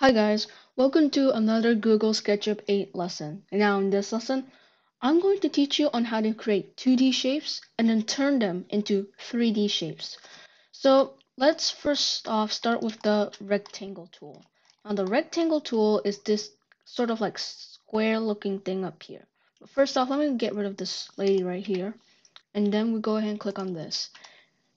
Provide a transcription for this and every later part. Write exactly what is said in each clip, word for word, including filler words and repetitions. Hi guys, welcome to another Google SketchUp eight lesson. Now in this lesson, I'm going to teach you on how to create two D shapes and then turn them into three D shapes. So let's first off start with the rectangle tool. Now the rectangle tool is this sort of like square looking thing up here. But first off, let me get rid of this lady right here. And then we go ahead and click on this.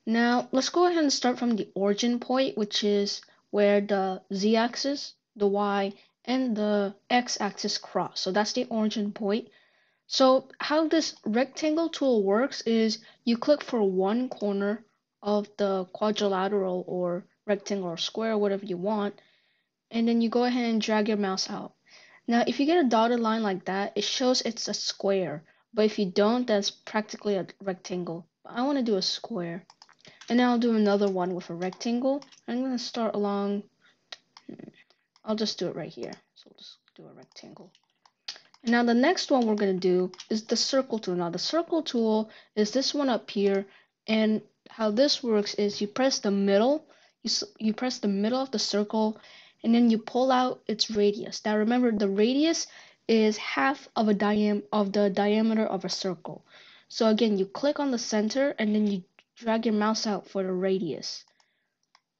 Now let's go ahead and start from the origin point, which is where the z-axis, the y, and the x-axis cross. So that's the origin point. So how this rectangle tool works is you click for one corner of the quadrilateral or rectangle or square, whatever you want, and then you go ahead and drag your mouse out. Now, if you get a dotted line like that, it shows it's a square. But if you don't, that's practically a rectangle. But I want to do a square. And now I'll do another one with a rectangle. I'm going to start along, I'll just do it right here. So we'll just do a rectangle. And now the next one we're going to do is the circle tool. Now the circle tool is this one up here. And how this works is you press the middle, you, you press the middle of the circle, and then you pull out its radius. Now remember, the radius is half of a diam of the diameter of a circle. So again, you click on the center and then you drag your mouse out for the radius.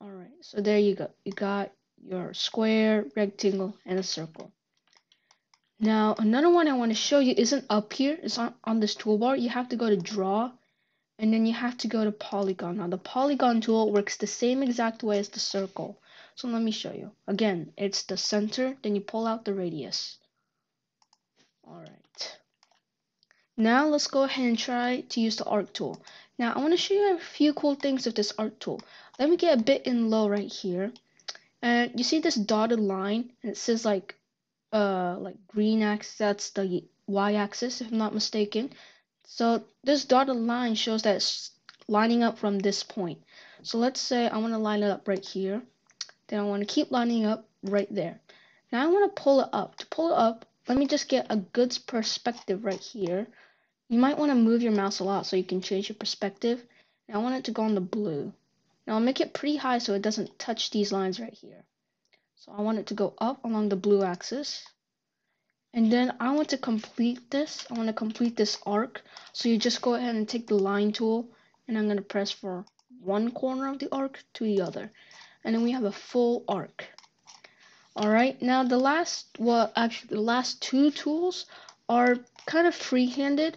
All right, so there you go. You got your square, rectangle, and a circle. Now, another one I want to show you isn't up here. It's on, on this toolbar. You have to go to Draw, and then you have to go to Polygon. Now, the Polygon tool works the same exact way as the circle. So let me show you. Again, it's the center, then you pull out the radius. All right. Now, let's go ahead and try to use the Arc tool. Now, I want to show you a few cool things with this Arc tool. Let me get a bit in low right here. And you see this dotted line, and it says like uh, like green axis, that's the y-axis, if I'm not mistaken. So this dotted line shows that it's lining up from this point. So let's say I want to line it up right here. Then I want to keep lining up right there. Now I want to pull it up. To pull it up, let me just get a good perspective right here. You might want to move your mouse a lot so you can change your perspective. Now I want it to go on the blue. Now I'll make it pretty high so it doesn't touch these lines right here. So I want it to go up along the blue axis. And then I want to complete this. I want to complete this arc. So you just go ahead and take the line tool, and I'm going to press for one corner of the arc to the other. And then we have a full arc. All right, now the last, well, actually the last two tools are kind of free-handed.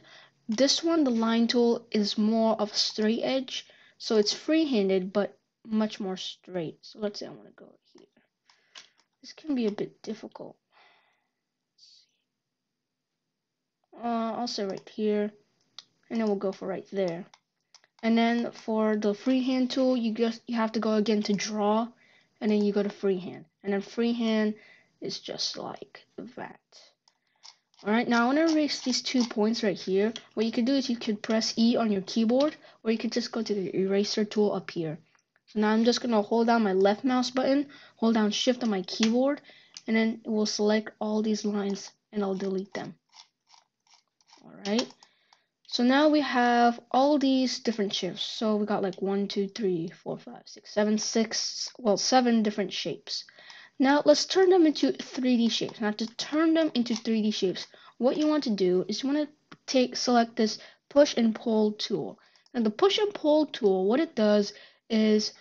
This one, the line tool, is more of a straight edge, so it's free-handed but much more straight. So let's say I want to go here. This can be a bit difficult. Uh, I'll say right here, and then we'll go for right there. And then for the freehand tool, you just you have to go again to Draw, and then you go to freehand, and then freehand is just like that. Alright, now I want to erase these two points right here. What you could do is you could press E on your keyboard, or you could just go to the eraser tool up here. So now I'm just going to hold down my left mouse button, hold down Shift on my keyboard, and then it will select all these lines, and I'll delete them. Alright, so now we have all these different shapes. So we got like one, two, three, four, five, six, seven, six, well, seven different shapes. Now let's turn them into three D shapes. Now to turn them into three D shapes, what you want to do is you want to take select this push and pull tool. Now the push and pull tool, what it does is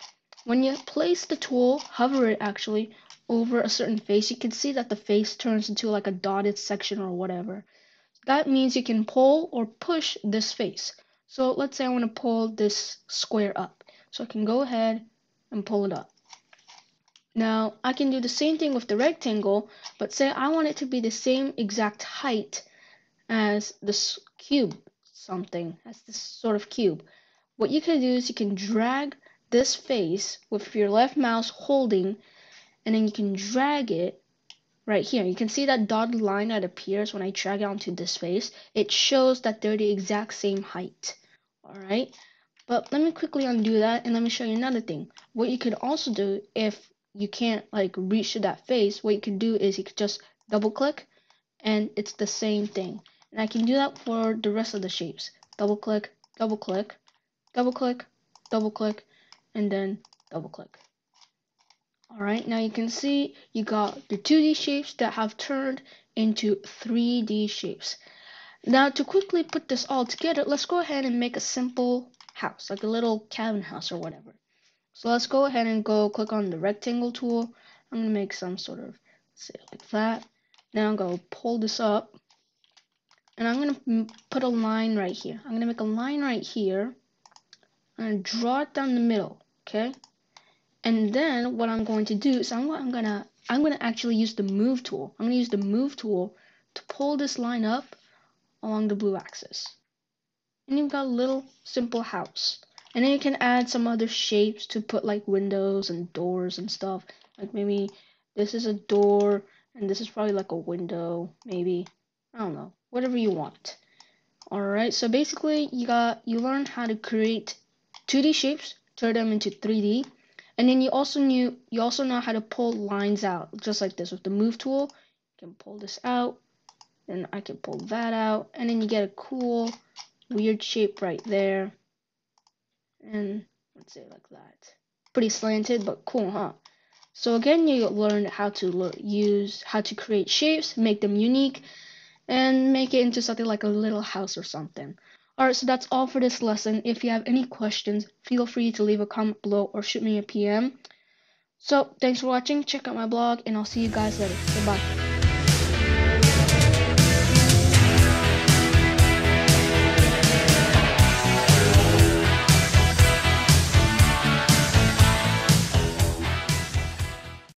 when you place the tool, hover it actually over a certain face, you can see that the face turns into like a dotted section or whatever. That means you can pull or push this face. So let's say I want to pull this square up. So I can go ahead and pull it up. Now, I can do the same thing with the rectangle, but say I want it to be the same exact height as this cube, something, as this sort of cube. What you can do is you can drag this face with your left mouse holding, and then you can drag it right here. You can see that dotted line that appears when I drag it onto this face. It shows that they're the exact same height, all right? But let me quickly undo that, and let me show you another thing. What you could also do if you can't like reach to that face, what you can do is you can just double click and it's the same thing. And I can do that for the rest of the shapes. Double click, double click, double click, double click, and then double click. All right, now you can see you got your two D shapes that have turned into three D shapes. Now to quickly put this all together, let's go ahead and make a simple house, like a little cabin house or whatever. So let's go ahead and go click on the rectangle tool. I'm gonna make some sort of, say like that. Now I'm gonna pull this up and I'm gonna put a line right here. I'm gonna make a line right here. I'm gonna draw it down the middle, okay? And then what I'm going to do is I'm, I'm gonna I'm gonna actually use the move tool. I'm gonna use the move tool to pull this line up along the blue axis. And you've got a little simple house. And then you can add some other shapes to put like windows and doors and stuff. Like maybe this is a door and this is probably like a window, maybe. I don't know. Whatever you want. Alright, so basically you got you learned how to create two D shapes, turn them into three D. And then you also knew you also know how to pull lines out, just like this with the move tool. You can pull this out, and I can pull that out, and then you get a cool, weird shape right there. And let's say like that. Pretty slanted, but cool, huh? So again, you learned how to use how to create shapes, make them unique, and make it into something like a little house or something. Alright, so that's all for this lesson. If you have any questions, feel free to leave a comment below or shoot me a P M. So, thanks for watching. Check out my blog, and I'll see you guys later. Goodbye.